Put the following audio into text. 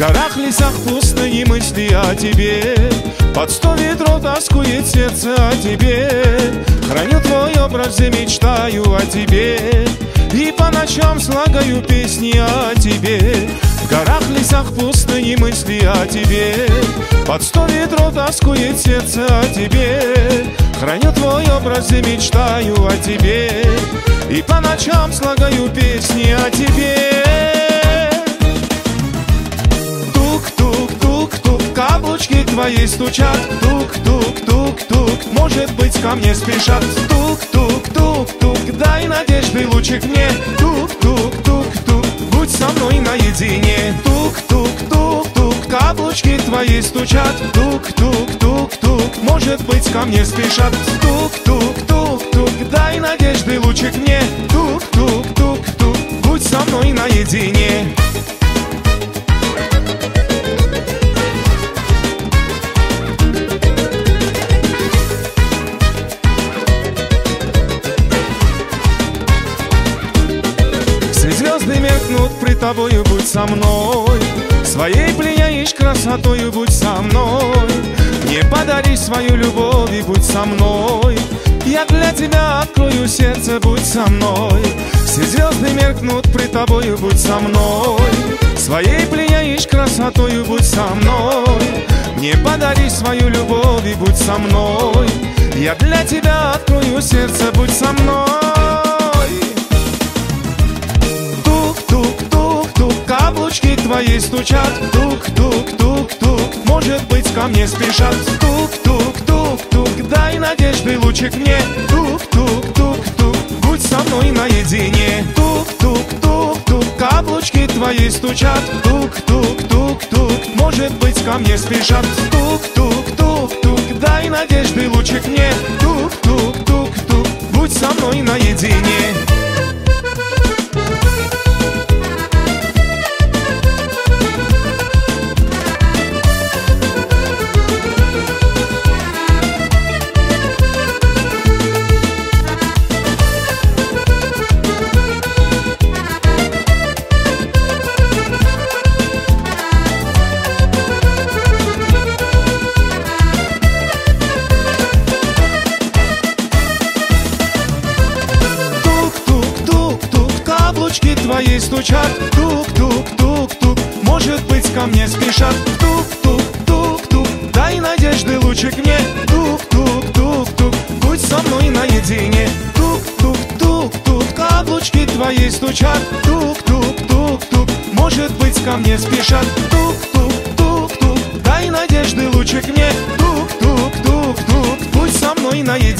горах, лесах пустыни мысли о тебе. Под 100 ветров тоскует сердце о тебе. Храню твой образ и мечтаю о тебе. И по ночам слагаю песни о тебе. В горах, лесах пустыни мысли о тебе. Под 100 ветров тоскует сердце о тебе. Храню твой образ и мечтаю о тебе. И по ночам слагаю песни о тебе. Тук-тук-тук-тук, каблучки твои стучат. Тук-тук-тук-тук, может быть, ко мне спешат. Тук-тук-тук-тук, дай надежды лучик мне. Тук-тук-тук-тук, будь со мной наедине. Тук-тук-тук-тук, каблучки твои стучат. Тук-тук-тук-тук, может быть, ко мне спешат. Тук-тук-тук-тук, дай надежды лучик мне. Тук-тук-тук-тук, будь со мной наедине. Меркнут при тобою, будь со мной. Своей пленяешь красотою, будь со мной. Мне подари свою любовь и будь со мной. Я для тебя открою сердце, будь со мной. Все звезды меркнут при тобою, будь со мной. Своей пленяешь красотою, будь со мной. Мне подари свою любовь и будь со мной. Я для тебя открою сердце, будь со мной. Тук-тук-тук-тук, каблучки твои стучат. Тук-тук-тук-тук, может быть, ко мне спешат. Тук-тук-тук-тук, дай надежды лучик мне. Тук-тук-тук-тук, будь со мной наедине. Тук-тук-тук-тук, каблучки твои стучат. Тук-тук-тук-тук, может быть, ко мне спешат. Тук-тук-тук-тук, дай надежды лучик мне. Тук-тук-тук-тук, будь со мной наедине. Твои стучат, тук-тук-тук-тук, может быть, ко мне спешат. Тук-тук-тук-тук, дай надежды лучик мне. Тук-тук-тук-тук, будь со мной наедине. Тук-тук-тук-тук, каблучки твои стучат. Тук-тук-тук-тук, может быть, ко мне спешат. Тук-тук-тук-тук, дай надежды лучик мне. Тук-тук-тук-тук, будь со мной наедине.